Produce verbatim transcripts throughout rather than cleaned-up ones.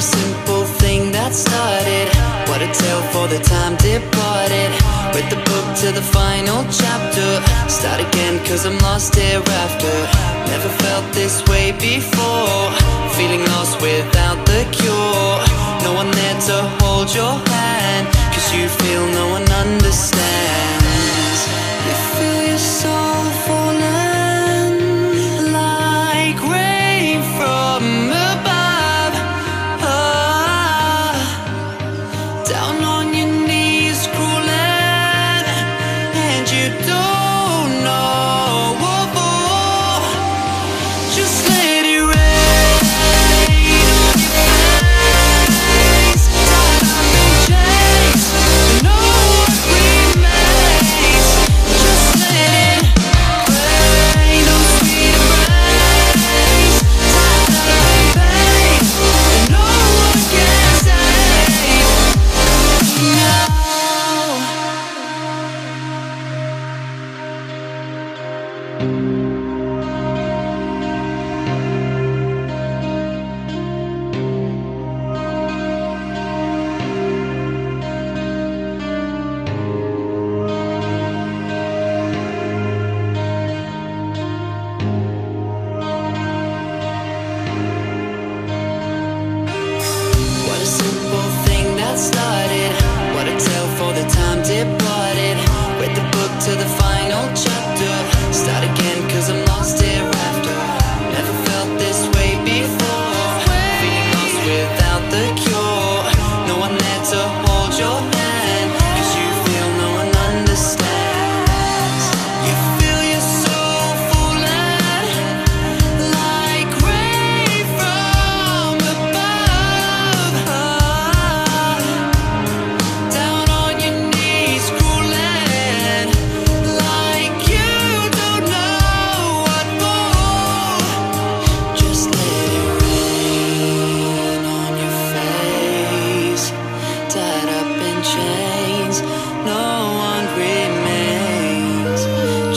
a simple thing that started. What a tale for the time departed. With the book to the final chapter. Start again cause I'm lost hereafter. Never felt this way before. Feeling lost without the cure. No one there to hold your hand, cause you feel no one understands. You feel your soul falling,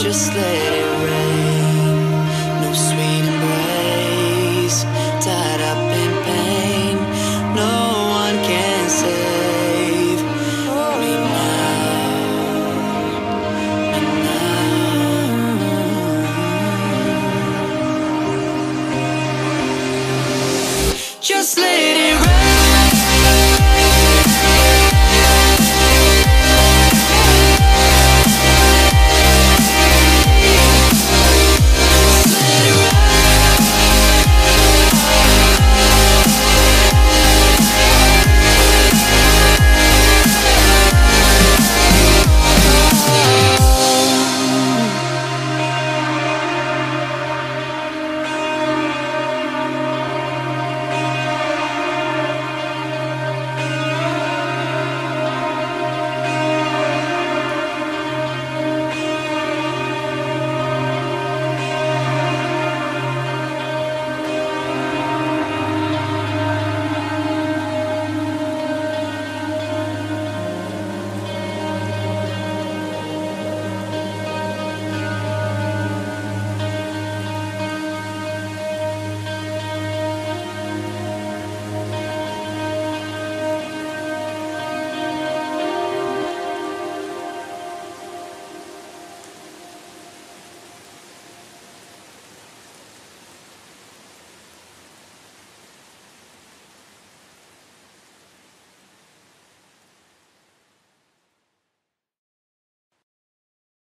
just let it